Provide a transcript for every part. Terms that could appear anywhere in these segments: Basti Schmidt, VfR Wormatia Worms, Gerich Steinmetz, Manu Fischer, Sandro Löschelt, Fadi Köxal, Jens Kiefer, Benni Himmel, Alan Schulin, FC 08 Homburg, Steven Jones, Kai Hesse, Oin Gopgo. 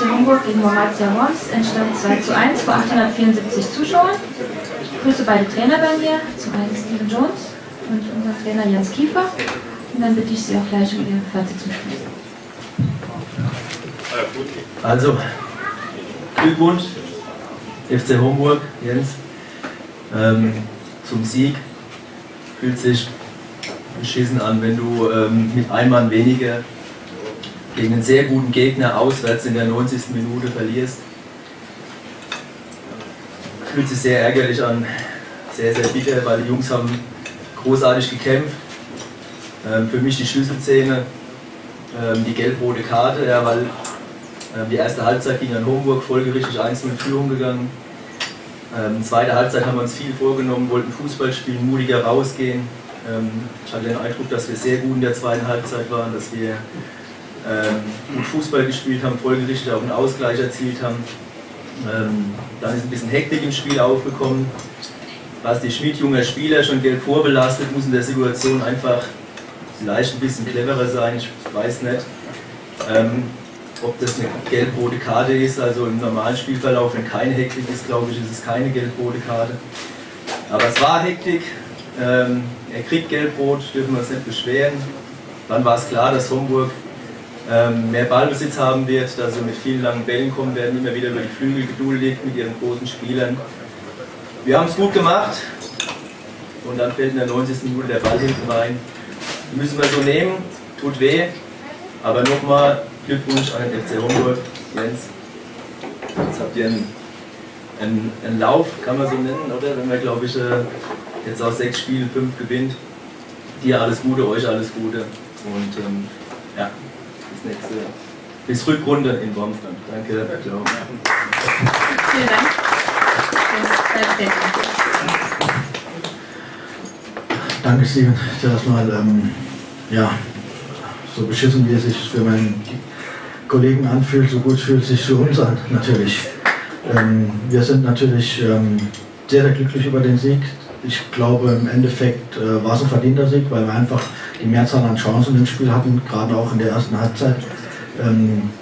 FC Homburg gegen Wormatia Worms entstand 2:1 vor 874 Zuschauern. Ich grüße beide Trainer bei mir, zum einen Steven Jones und unser Trainer Jens Kiefer. Und dann bitte ich Sie auch gleich um Ihr Fazit zu sprechen. Also, Glückwunsch, FC Homburg, Jens, zum Sieg. Fühlt sich beschissen an, wenn du mit einem Mann weniger gegen einen sehr guten Gegner auswärts in der 90. Minute verlierst. Fühlt sich sehr ärgerlich an, sehr, sehr bitter, weil die Jungs haben großartig gekämpft. Für mich die Schlüsselszene, die gelb-rote Karte, ja, weil die erste Halbzeit ging an Homburg folgerichtig 1:0 in Führung gegangen. Zweite Halbzeit haben wir uns viel vorgenommen, wollten Fußball spielen, mutiger rausgehen. Ich hatte den Eindruck, dass wir sehr gut in der zweiten Halbzeit waren, dass wir gut Fußball gespielt haben, folgerichtig auch einen Ausgleich erzielt haben. Dann ist ein bisschen Hektik im Spiel aufgekommen. Basti Schmidt, junger Spieler, schon gelb vorbelastet, muss in der Situation einfach vielleicht ein bisschen cleverer sein, ich weiß nicht. Ob das eine gelb-rote Karte ist, also im normalen Spielverlauf, wenn keine Hektik ist, glaube ich, ist es keine gelb-rote Karte. Aber es war Hektik, er kriegt gelb-rot, dürfen wir uns nicht beschweren. Dann war es klar, dass Homburg mehr Ballbesitz haben wird, dass sie mit vielen langen Bällen kommen werden, immer wieder über die Flügel geduldig mit ihren großen Spielern. Wir haben es gut gemacht und dann fällt in der 90. Minute der Ball hinten rein. Müssen wir so nehmen, tut weh, aber nochmal Glückwunsch an den FC Homburg, Jens. Jetzt habt ihr einen Lauf, kann man so nennen, oder? Wenn man, glaube ich, jetzt aus 6 Spielen 5 gewinnt. Dir alles Gute, euch alles Gute und ja, bis Rückrunde in Worms dann. Danke, ciao. Vielen Dank. Danke, Steven. Zuerst mal, ja, so beschissen wie es sich für meinen Kollegen anfühlt, so gut fühlt es sich für uns an, natürlich. Wir sind natürlich sehr, sehr glücklich über den Sieg. Ich glaube, im Endeffekt war es ein verdienter Sieg, weil wir einfach die Mehrzahl an Chancen im Spiel hatten, gerade auch in der ersten Halbzeit.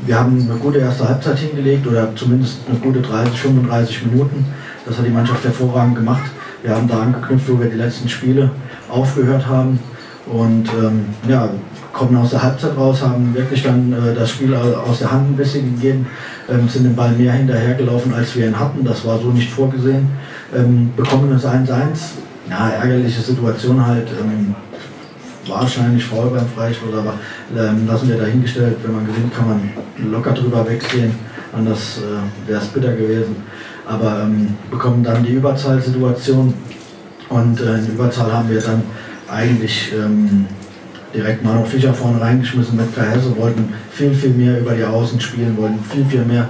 Wir haben eine gute erste Halbzeit hingelegt oder zumindest eine gute 30, 35 Minuten. Das hat die Mannschaft hervorragend gemacht. Wir haben da angeknüpft, wo wir die letzten Spiele aufgehört haben. Und ja, kommen aus der Halbzeit raus, haben wirklich dann das Spiel aus der Hand ein bisschen gegeben, sind dem Ball mehr hinterhergelaufen, als wir ihn hatten. Das war so nicht vorgesehen. Bekommen das 1:1. Ja, ärgerliche Situation halt. Wahrscheinlich faul beim Freistoß, aber lassen wir dahingestellt. Wenn man gewinnt, kann man locker drüber weggehen. Anders wäre es bitter gewesen. Aber bekommen dann die Überzahlsituation und in Überzahl haben wir dann eigentlich direkt Manu Fischer vorne reingeschmissen mit Kai Hesse, wollten viel, viel mehr über die Außen spielen, wollten viel, viel mehr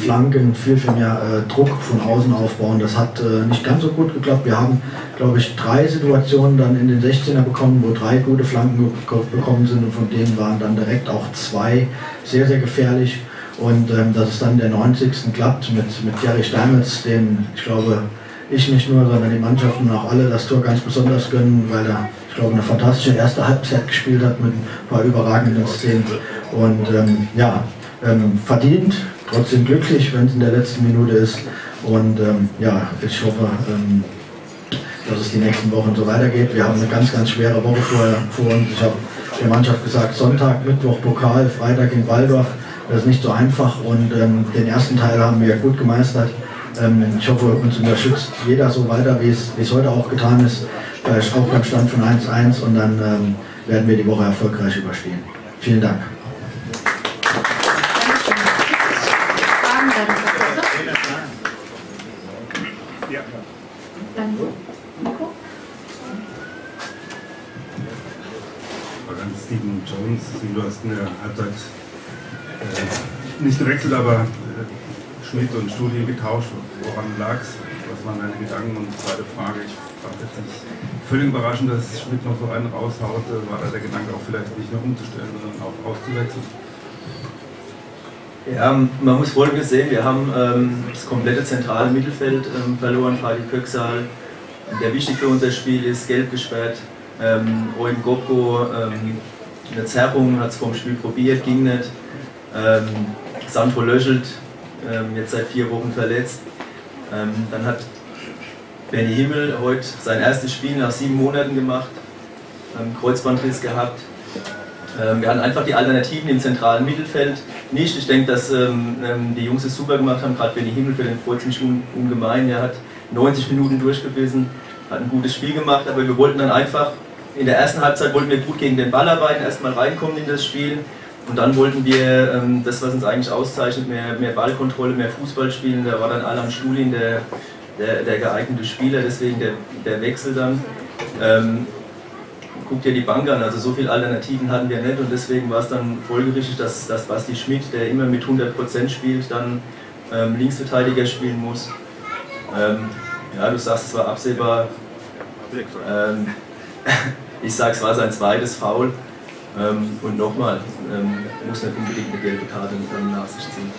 Flanken, viel, viel mehr Druck von außen aufbauen. Das hat nicht ganz so gut geklappt. Wir haben, glaube ich, 3 Situationen dann in den 16er bekommen, wo 3 gute Flanken bekommen sind und von denen waren dann direkt auch 2 sehr, sehr gefährlich. Und dass es dann der 90. klappt mit Gerich Steinmetz, den, ich glaube, ich nicht nur, sondern die Mannschaften auch alle das Tor ganz besonders gönnen, weil er, ich glaube, eine fantastische erste Halbzeit gespielt hat mit ein paar überragenden Szenen. Und ja, verdient, trotzdem glücklich, wenn es in der letzten Minute ist. Und ja, ich hoffe, dass es die nächsten Wochen so weitergeht. Wir haben eine ganz, ganz schwere Woche vor uns. Ich habe der Mannschaft gesagt, Sonntag, Mittwoch Pokal, Freitag in Waldorf. Das ist nicht so einfach und den ersten Teil haben wir gut gemeistert. Ich hoffe, uns unterstützt jeder so weiter, wie es heute auch getan ist. Auch beim Stand von 1:1 und dann werden wir die Woche erfolgreich überstehen. Vielen Dank. Steven Jones, du hast in der Halbzeit nicht gewechselt, aber Schmidt und Studie getauscht. Woran lag es? Was waren deine Gedanken? Und zweite Frage, ich fand jetzt nicht völlig überraschend, dass Schmidt noch so einen raushaut. War da der Gedanke auch vielleicht nicht nur umzustellen, sondern auch auszuwechseln? Ja, man muss Folgendes sehen, wir haben das komplette zentrale Mittelfeld verloren. Fadi Köxal, der wichtig für unser Spiel ist, gelb gesperrt. Oin Gopgo, eine Zerrung, hat es vorm Spiel probiert, ging nicht. Sandro Löschelt jetzt seit 4 Wochen verletzt. Dann hat Benni Himmel heute sein erstes Spiel nach 7 Monaten gemacht, Kreuzbandriss gehabt. Wir hatten einfach die Alternativen im zentralen Mittelfeld nicht. Ich denke, dass die Jungs es super gemacht haben, gerade Benni Himmel für den Kreuzbandriss ungemein. Er hat 90 Minuten durchgebissen, hat ein gutes Spiel gemacht, aber wir wollten dann einfach, in der ersten Halbzeit wollten wir gut gegen den Ball arbeiten, erstmal reinkommen in das Spiel und dann wollten wir das, was uns eigentlich auszeichnet, mehr Ballkontrolle, mehr Fußball spielen. Da war dann Alan Schulin der geeignete Spieler, deswegen der Wechsel dann. Guckt ihr die Bank an, also so viele Alternativen hatten wir nicht und deswegen war es dann folgerichtig, dass Basti Schmidt, der immer mit 100% spielt, dann Linksverteidiger spielen muss. Ja, du sagst, es war absehbar. Ich sage, es war sein zweites Foul. Und nochmal, muss nicht unbedingt eine gelbe Karte nach sich ziehen.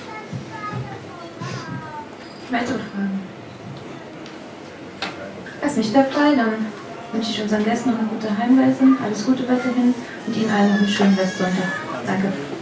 Weitere Fragen? Das ist nicht der Fall, dann wünsche ich unseren Gästen noch eine gute Heimreise, alles Gute weiterhin und Ihnen allen noch einen schönen Restsonntag. Danke.